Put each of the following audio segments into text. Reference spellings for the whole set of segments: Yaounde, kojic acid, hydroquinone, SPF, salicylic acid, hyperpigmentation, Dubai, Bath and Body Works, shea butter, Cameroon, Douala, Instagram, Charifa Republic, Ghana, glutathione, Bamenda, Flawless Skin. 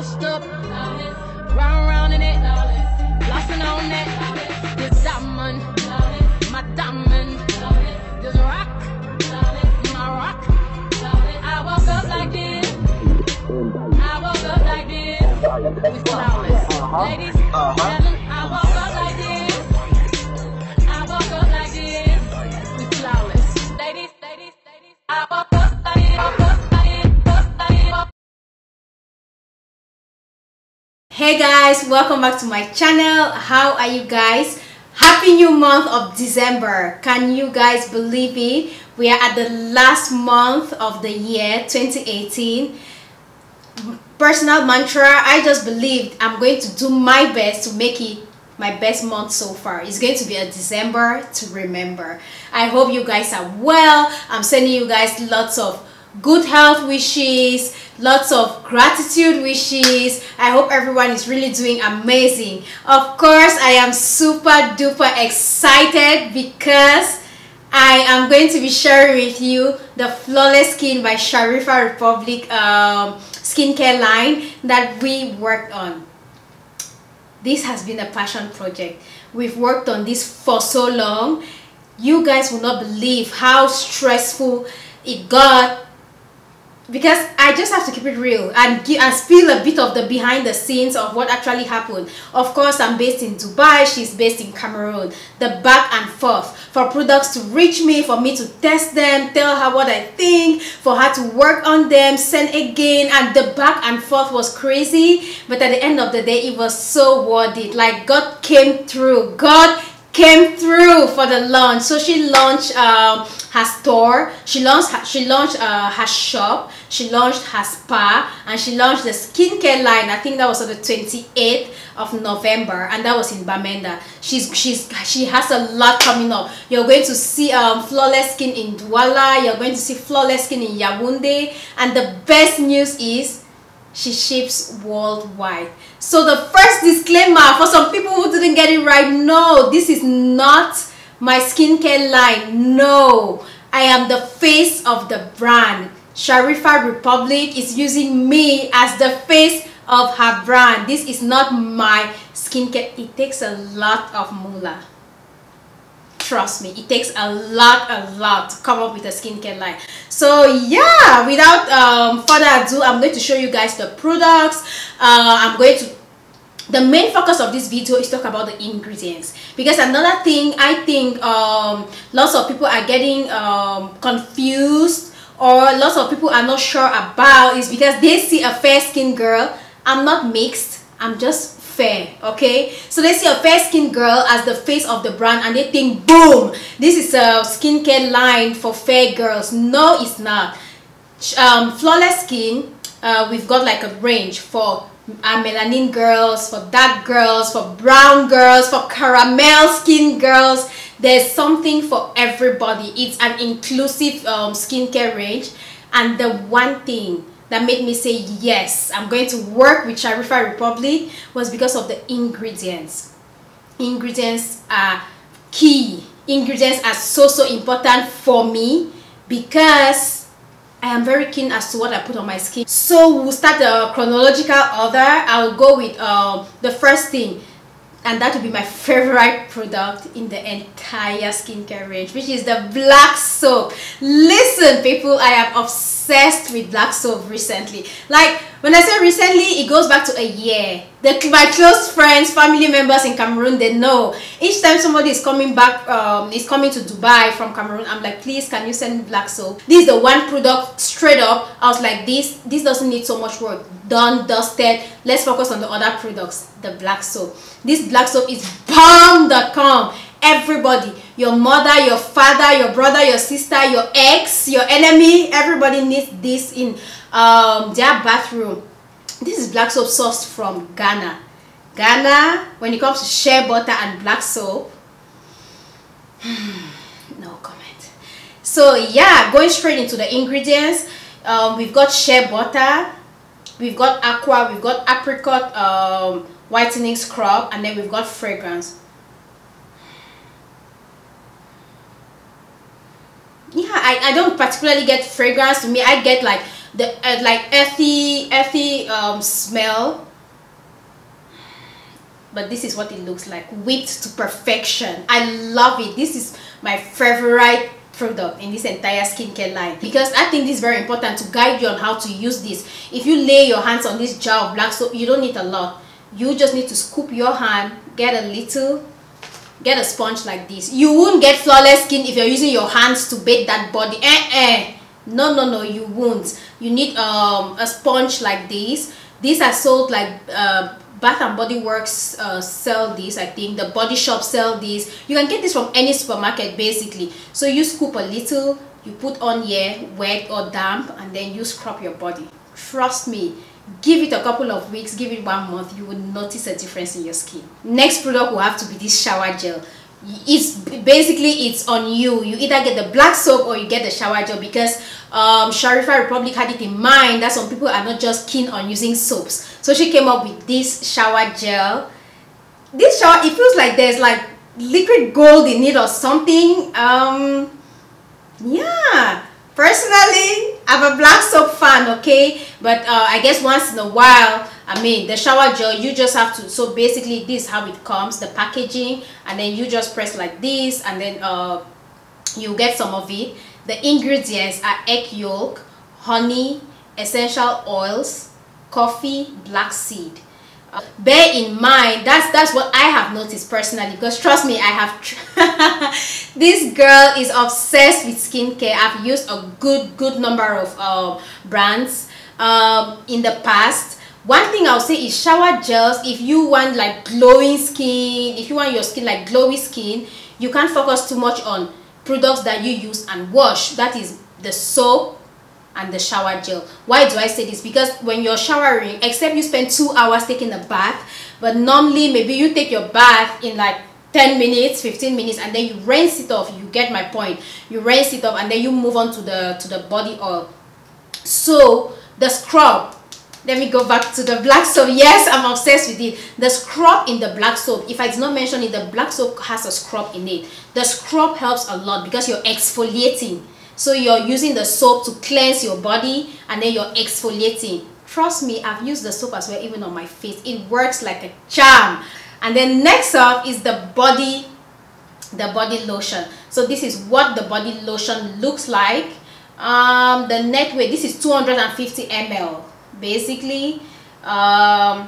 bounced up, round in it, flossing on that. This diamond, my diamond, this rock, my rock. I woke up like this. I woke up like this. We flawless, ladies. I woke up like this. I woke up like this. We flawless, ladies, ladies, ladies. I woke up like this. I woke up. Hey guys, welcome back to my channel. How are you guys? Happy new month of December. Can you guys believe it? We are at the last month of the year 2018. Personal mantra, I just believed I'm going to do my best to make it my best month so far. It's going to be a December to remember. I hope you guys are well. I'm sending you guys lots of good health wishes, lots of gratitude wishes. I hope everyone is really doing amazing. Of course, I am super duper excited because I am going to be sharing with you the Flawless Skin by Charifa Republic skincare line that we worked on. This has been a passion project. We've worked on this for so long. You guys will not believe how stressful it got, because I just have to keep it real and spill a bit of the behind the scenes of what actually happened. Of course, I'm based in Dubai, she's based in Cameroon. The back and forth for products to reach me, for me to test them, tell her what I think, for her to work on them, send again, and the back and forth was crazy. But at the end of the day, it was so worth it. Like, God came through. God came through for the launch. So she launched her store, she launched her shop, she launched her spa, and she launched the skincare line. I think that was on the 28th of November, and that was in Bamenda. She has a lot coming up. You're going to see Flawless Skin in Douala, you're going to see Flawless Skin in Yaounde, and the best news is she ships worldwide. So the first disclaimer for some people who didn't get it right, no, this is not my skincare line. No, I am the face of the brand. Charifa Republic is using me as the face of her brand. This is not my skincare. It takes a lot of moolah. Trust me, it takes a lot to come up with a skincare line. So yeah, without further ado, I'm going to show you guys the products. The main focus of this video is talk about the ingredients, because another thing I think lots of people are getting confused, or lots of people are not sure about, is because they see a fair skin girl. I'm not mixed, I'm just fair, okay? So they see a fair skin girl as the face of the brand and they think, boom, this is a skincare line for fair girls. No, it's not. Flawless Skin, we've got like a range for melanin girls, for dark girls, for brown girls, for caramel skin girls. There's something for everybody. It's an inclusive skincare range. And the one thing that made me say, yes, I'm going to work with Charifa Republic, was because of the ingredients. Ingredients are key. Ingredients are so important for me, because I am very keen as to what I put on my skin. So we'll start the chronological order. I'll go with the first thing, and that will be my favorite product in the entire skincare range, which is the black soap. Listen, people, I am obsessed with black soap recently. Like, when I say recently, it goes back to a year. My close friends, family members in Cameroon, they know. Each time somebody is coming back, is coming to Dubai from Cameroon, I'm like, please, can you send me black soap? This is the one product, straight up, I was like, this doesn't need so much work. Done, dusted. Let's focus on the other products. The black soap. This black soap is bomb.com. Everybody, your mother, your father, your brother, your sister, your ex, your enemy, everybody needs this in their bathroom. This is black soap sourced from Ghana. Ghana, when it comes to shea butter and black soap, no comment. So yeah, going straight into the ingredients, we've got shea butter, we've got aqua, we've got apricot whitening scrub, and then we've got fragrance. Yeah, I don't particularly get fragrance. To me, I get like the like earthy smell. But this is what it looks like, whipped to perfection. I love it. This is my favorite product in this entire skincare line, because I think this is very important to guide you on how to use this. If you lay your hands on this jar of black soap, you don't need a lot. You just need to scoop your hand, get a little, get a sponge like this. You won't get flawless skin if you're using your hands to bathe that body. No, you won't. You need a sponge like this. These are sold like Bath and Body Works sell these. I think the Body Shop sell these. You can get this from any supermarket basically. So you scoop a little, you put on here, wet or damp, and then you scrub your body. Trust me, give it a couple of weeks, give it 1 month, you will notice a difference in your skin. Next product will have to be this shower gel. It's on you. You either get the black soap or you get the shower gel, because Charifa Republic had it in mind that some people are not just keen on using soaps, so she came up with this shower gel. This shower, it feels like there's like liquid gold in it or something. Yeah, personally I'm a black soap fan, okay, but I guess once in a while, I mean, the shower gel, you just have to, so basically this is how it comes, the packaging, and then you just press like this, and then you get some of it. The ingredients are egg yolk, honey, essential oils, coffee, black seed. Bear in mind, that's what I have noticed personally, because trust me, I have this girl is obsessed with skincare. I've used a good number of brands in the past. One thing I'll say is shower gels, if you want like glowing skin, if you want your skin like glowy skin, you can't focus too much on products that you use and wash. That is the soap and the shower gel. Why do I say this? Because when you're showering, except you spend 2 hours taking a bath, but normally maybe you take your bath in like 10 minutes, 15 minutes, and then you rinse it off. You get my point. You rinse it off and then you move on to the body oil. So the scrub, let me go back to the black soap. Yes, I'm obsessed with it. The scrub in the black soap, if I did not mention it, the black soap has a scrub in it. The scrub helps a lot because you're exfoliating. So you're using the soap to cleanse your body and then you're exfoliating. Trust me, I've used the soap as well, even on my face. It works like a charm. And then next up is the body lotion. So this is what the body lotion looks like. The net weight, this is 250 ml. Basically, yeah,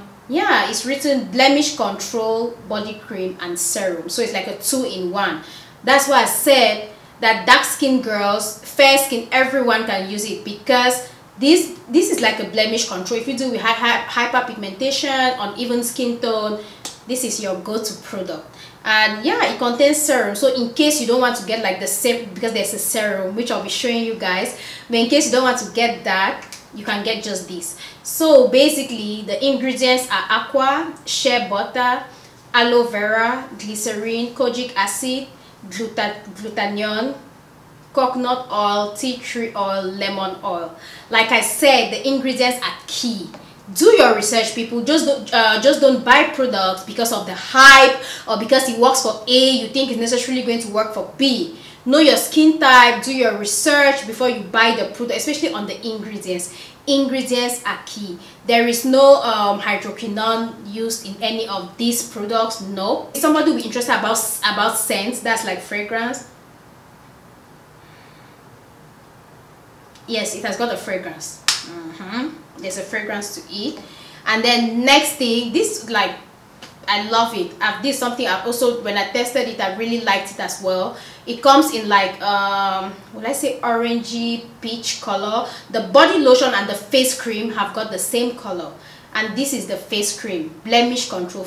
it's written blemish control, body cream and serum, so it's like a 2-in-1. That's why I said that dark skin girls, fair skin, everyone can use it, because this is like a blemish control. If you do with hyperpigmentation, uneven skin tone, this is your go-to product. And yeah, it contains serum, so in case you don't want to get like the same, because there's a serum which I'll be showing you guys, but in case you don't want to get that, you can get just this. So basically the ingredients are aqua, shea butter, aloe vera, glycerin, kojic acid, glutathione, coconut oil, tea tree oil, lemon oil. Like I said, the ingredients are key. Do your research, people. Just don't buy products because of the hype or because it works for A, you think it's necessarily going to work for B. Know your skin type, do your research before you buy the product, especially on the ingredients. Ingredients are key. There is no hydroquinone used in any of these products. No. If somebody will be interested about scents, that's like fragrance. Yes, it has got a fragrance. There's a fragrance to it. And then next thing, this like, I love it. This is something I've also, when I tested it, I really liked it as well. It comes in like, well, let's say orangey peach color. The body lotion and the face cream have got the same color. And this is the face cream, blemish control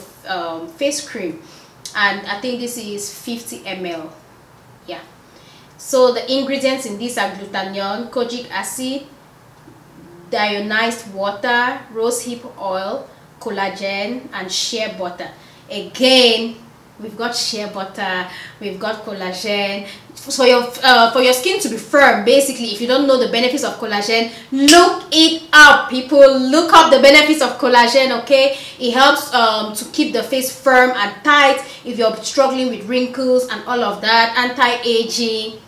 face cream. And I think this is 50 ml. Yeah. So the ingredients in this are glutathione, kojic acid, deionized water, rosehip oil, collagen and shea butter. Again, we've got shea butter, we've got collagen. For your skin to be firm, basically, if you don't know the benefits of collagen, look it up, people. Look up the benefits of collagen, okay? It helps to keep the face firm and tight if you're struggling with wrinkles and all of that, anti-aging.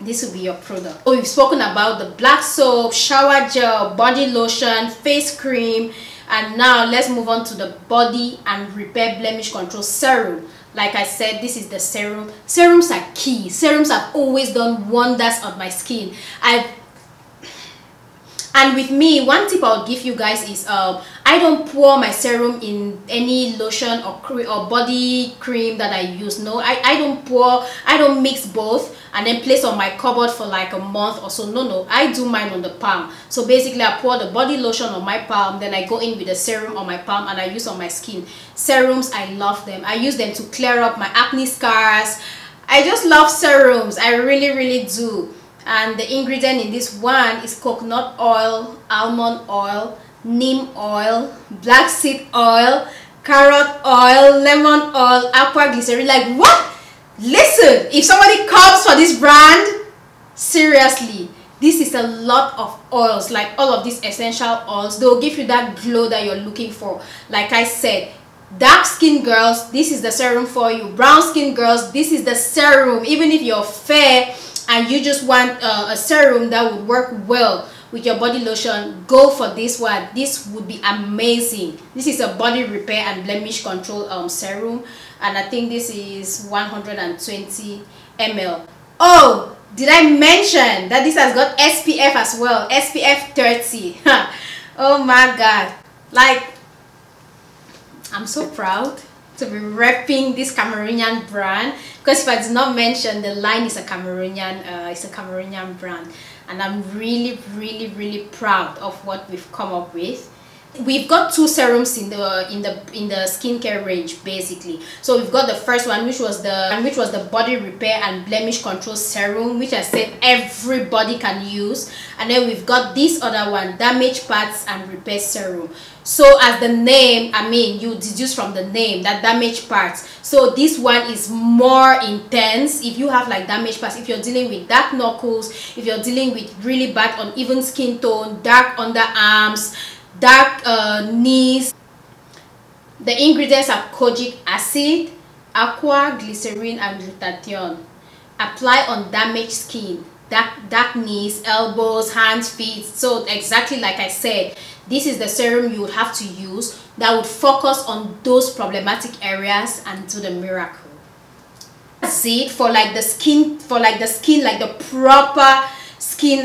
this will be your product. Oh, we've spoken about the black soap, shower gel, body lotion, face cream, and now let's move on to the body and repair blemish control serum. Like I said, this is the serum. Serums are key. Serums have always done wonders on my skin. And with me, one tip I'll give you guys is I don't pour my serum in any lotion or body cream that I use. No, I don't pour, I don't mix both and then place on my cupboard for like a month or so. No, I do mine on the palm. So basically I pour the body lotion on my palm, then I go in with the serum on my palm and I use on my skin. Serums, I love them. I use them to clear up my acne scars. I just love serums. I really, really do. And the ingredient in this one is coconut oil, almond oil, neem oil, black seed oil, carrot oil, lemon oil, aquaglycerin. Like what? Listen, if somebody comes for this brand, seriously, this is a lot of oils. Like all of these essential oils, they'll give you that glow that you're looking for. Like I said, dark skin girls, this is the serum for you. Brown skin girls, this is the serum. Even if you're fair and you just want a serum that would work well with your body lotion, go for this one. This would be amazing. This is a body repair and blemish control serum, and I think this is 120 ml. Oh, did I mention that this has got SPF as well? SPF 30. Oh my god, like I'm so proud to be repping this Cameroonian brand, because if I did not mention, the line is a Cameroonian brand, and I'm really proud of what we've come up with. We've got two serums in the skincare range basically. So we've got the first one, which was the body repair and blemish control serum, which I said everybody can use, and then we've got this other one, damage parts and repair serum. So as the name, I mean, you deduce from the name that damage parts. So this one is more intense. If you have like damage parts, if you're dealing with dark knuckles, if you're dealing with really bad uneven skin tone, dark underarms, dark knees. The ingredients are kojic acid, aquaglycerin, and glutathione. Apply on damaged skin, dark knees, elbows, hands, feet. So exactly like I said, this is the serum you would have to use that would focus on those problematic areas and do the miracle. That's it for like the skin, like the proper skin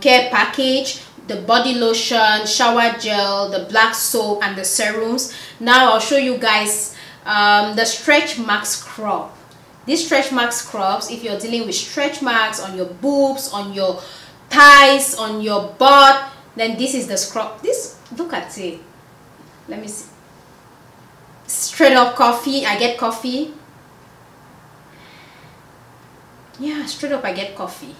care package. The body lotion, shower gel, the black soap, and the serums. Now I'll show you guys the stretch mark scrub. These stretch mark scrubs, if you're dealing with stretch marks on your boobs, on your thighs, on your butt, then this is the scrub. This, look at it. Let me see. Straight up coffee. I get coffee. Yeah, straight up I get coffee.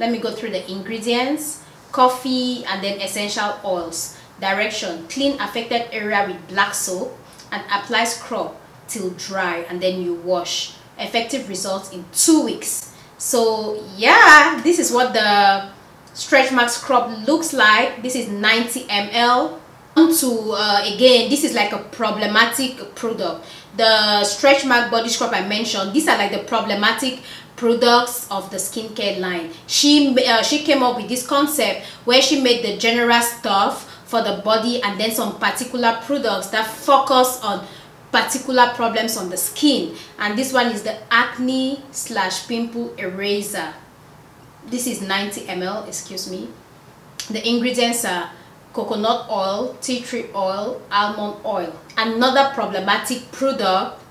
Let me go through the ingredients. Coffee and then essential oils. Direction: clean affected area with black soap and apply scrub till dry, and then you wash. Effective results in 2 weeks. So yeah, this is what the stretch mark scrub looks like. This is 90 ml. Again, this is like a problematic product. The stretch mark body scrub I mentioned, these are like the problematic products of the skincare line. She came up with this concept where she made the general stuff for the body and then some particular products that focus on particular problems on the skin. And this one is the acne / pimple eraser. This is 90 ml, excuse me. The ingredients are coconut oil, tea tree oil, almond oil. Another problematic product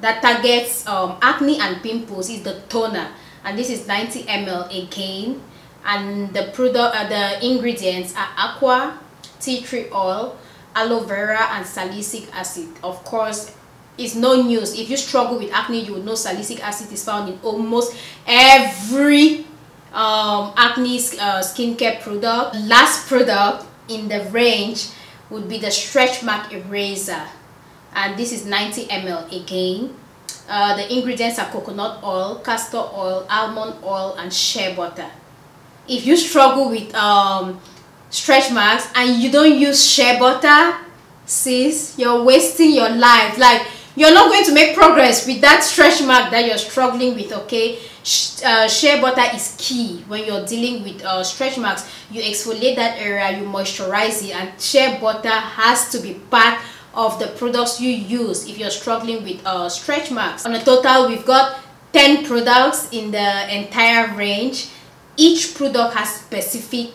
that targets acne and pimples is the toner, and this is 90 ml again, and the product the ingredients are aqua, tea tree oil, aloe vera, and salicylic acid. Of course, it's no news. If you struggle with acne, you would know salicylic acid is found in almost every acne skincare product. Last product in the range would be the stretch mark eraser, and this is 90 ml again. The ingredients are coconut oil, castor oil, almond oil, and shea butter. If you struggle with stretch marks and you don't use shea butter, sis, you're wasting your life. Like, you're not going to make progress with that stretch mark that you're struggling with, okay? Shea butter is key when you're dealing with stretch marks. You exfoliate that area, you moisturize it, and shea butter has to be part of the products you use if you're struggling with stretch marks. On a total, we've got 10 products in the entire range. Each product has specific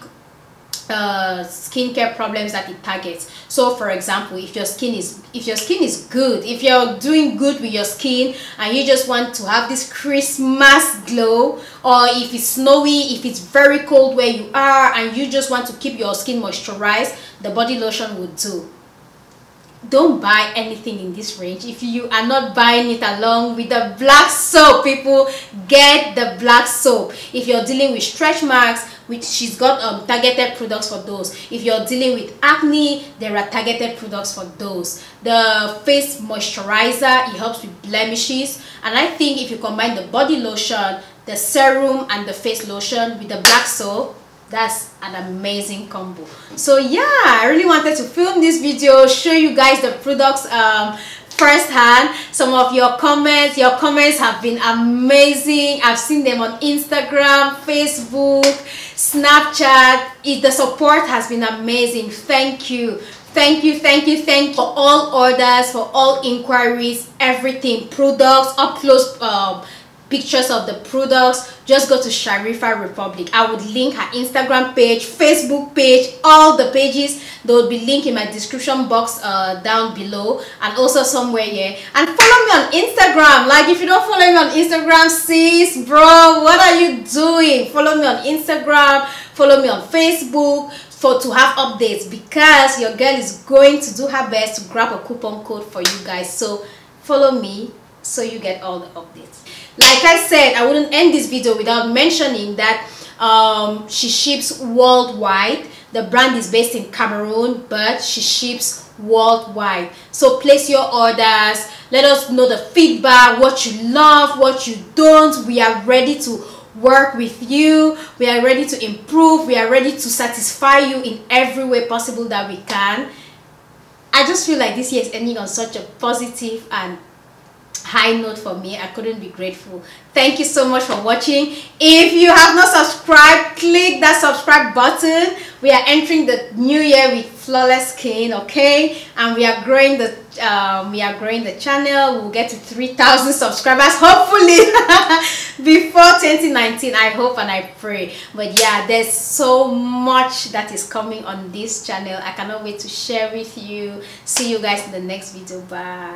skincare problems that it targets. So for example, if your skin is good, if you're doing good with your skin and you just want to have this Christmas glow, or if it's snowy, if it's very cold where you are and you just want to keep your skin moisturized, the body lotion would do. Don't buy anything in this range if you are not buying it along with the black soap. People, get the black soap if you're dealing with stretch marks, which she's got targeted products for those. If you're dealing with acne, there are targeted products for those. The face moisturizer, it helps with blemishes, and I think if you combine the body lotion, the serum and the face lotion with the black soap, that's an amazing combo. So yeah, I really wanted to film this video, show you guys the products firsthand. Some of your comments have been amazing. I've seen them on Instagram, Facebook, Snapchat. The support has been amazing. Thank you. Thank you, thank you, thank you for all orders, for all inquiries, everything, products, up close pictures of the products. Just go to Charifa Republic. I would link her Instagram page, Facebook page, all the pages. They will be linked in my description box down below, and also somewhere here. And follow me on Instagram. Like, if you don't follow me on Instagram, sis, bro, what are you doing? Follow me on Instagram, follow me on Facebook to have updates, because your girl is going to do her best to grab a coupon code for you guys. So follow me so you get all the updates. Like I said, I wouldn't end this video without mentioning that she ships worldwide. The brand is based in Cameroon, but she ships worldwide. So place your orders. Let us know the feedback, what you love, what you don't. We are ready to work with you. We are ready to improve. We are ready to satisfy you in every way possible that we can. I just feel like this year is ending on such a positive and high note for me. I couldn't be grateful. Thank you so much for watching. If you have not subscribed, click that subscribe button. We are entering the new year with Flawless Skin, okay? And we are growing the channel. We'll get to 3,000 subscribers hopefully before 2019. I hope and I pray. But yeah, there's so much that is coming on this channel. I cannot wait to share with you. See you guys in the next video. Bye.